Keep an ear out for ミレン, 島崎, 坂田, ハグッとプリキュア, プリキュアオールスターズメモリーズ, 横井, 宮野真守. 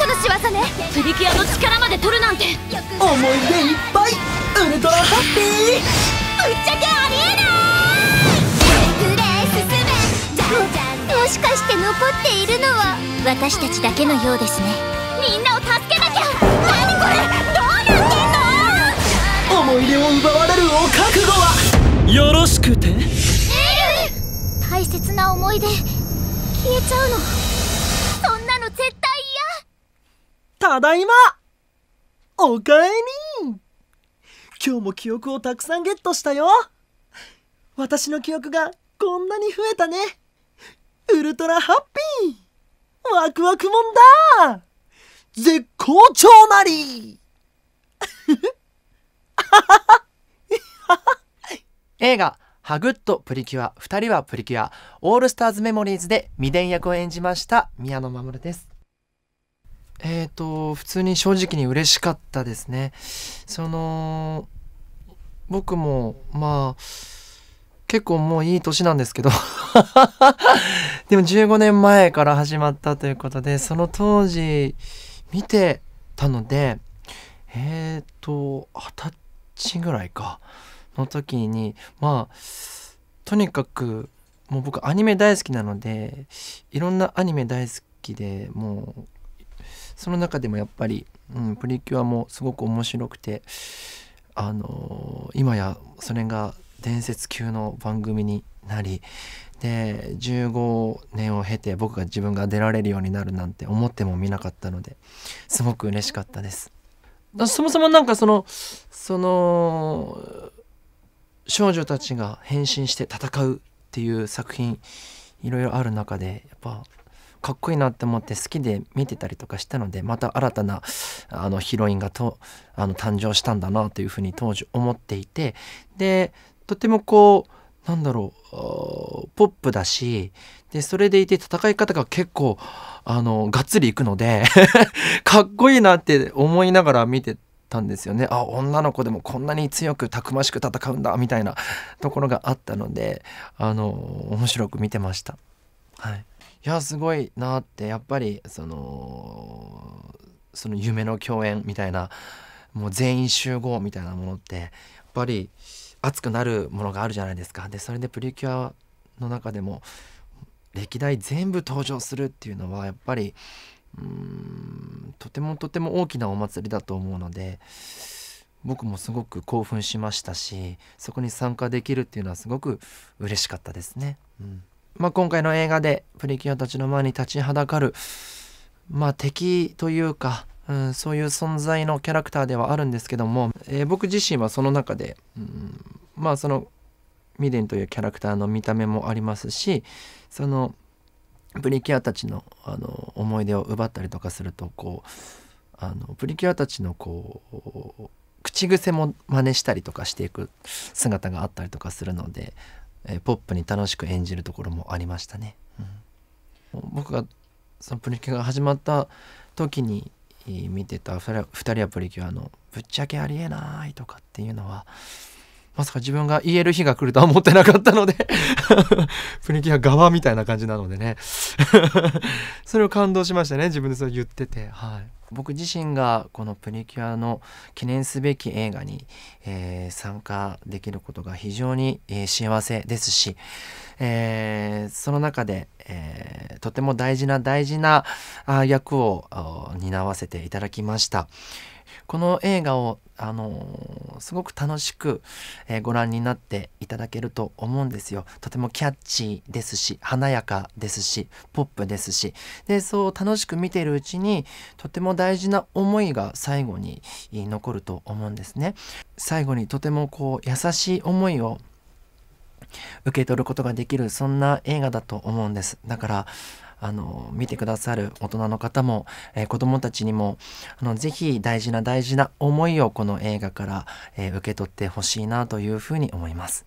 トの仕業ね。プリキュアの力まで取るなんて。思い出いっぱいウルトラパッピー。ぶっちゃけありえない。もしかして残っているのは私たちだけのようですね。みんなを助けなきゃ。何これ、どうなってんの。思い出を奪われるお覚悟はよろしくて。エル、大切な思い出消えちゃうの、そんなの絶対嫌。ただいま。おかえり。今日も記憶をたくさんゲットしたよ。私の記憶がこんなに増えたね。ウルトラハッピー、ワクワクもんだ。絶好調なり。映画ハグッとプリキュア2人はプリキュアオールスターズメモリーズで未練役を演じました宮野真守です。普通に正直に嬉しかったですね。僕もまあ結構もういい年なんですけどでも15年前から始まったということで、その当時見てたので、20歳ぐらいかの時に、まあとにかくもう僕アニメ大好きなので、いろんなアニメ大好きで、もうその中でもやっぱり、プリキュアもすごく面白くて、今やそれが伝説級の番組になり、で15年を経て自分が出られるようになるなんて思ってもみなかったので、すごく嬉しかったです。そもそもなんかその少女たちが変身して戦うっていう作品いろいろある中で、やっぱかっこいいなって思って好きで見てたりとかしたので、また新たなヒロインが誕生したんだなというふうに当時思っていて、でとてもこうなんだろう、ポップだし、でそれでいて戦い方が結構がっつりいくのでかっこいいなって思いながら見てたんですよね。あ、女の子でもこんなに強くたくましく戦うんだみたいなところがあったので、面白く見てました。はい。いやすごいなって、やっぱりその夢の共演みたいな、もう全員集合みたいなものってやっぱり熱くなるものがあるじゃないですか。でそれでプリキュアの中でも歴代全部登場するっていうのはやっぱりとてもとても大きなお祭りだと思うので、僕もすごく興奮しましたし、そこに参加できるっていうのはすごく嬉しかったですね。今回の映画でプリキュアたちの前に立ちはだかる、敵というか、そういう存在のキャラクターではあるんですけども、僕自身はその中で、そのミレンというキャラクターの見た目もありますし、そのプリキュアたちの、思い出を奪ったりとかすると、プリキュアたちの口癖も真似したりとかしていく姿があったりとかするので。ポップに楽しく演じるところもありましたね。僕がそのプリキュアが始まった時に見てた2人はプリキュアのぶっちゃけありえないとかっていうのは、まさか自分が言える日が来るとは思ってなかったのでプリキュア側みたいな感じなのでねそれを感動しましたね、自分でそれ言ってて。はい、僕自身がこのプリキュアの記念すべき映画に、参加できることが非常に、幸せですし、その中で、とても大事な役を担わせていただきました。この映画をすごく楽しく、ご覧になっていただけると思うんですよ。とてもキャッチーですし、華やかですし、ポップですし、でそう楽しく見ているうちにとても大事な思いが最後に残ると思うんですね。最後にとても優しい思いを受け取ることができる、そんな映画だと思うんです。だから見てくださる大人の方も、子どもたちにもぜひ大事な思いをこの映画から、受け取ってほしいなというふうに思います。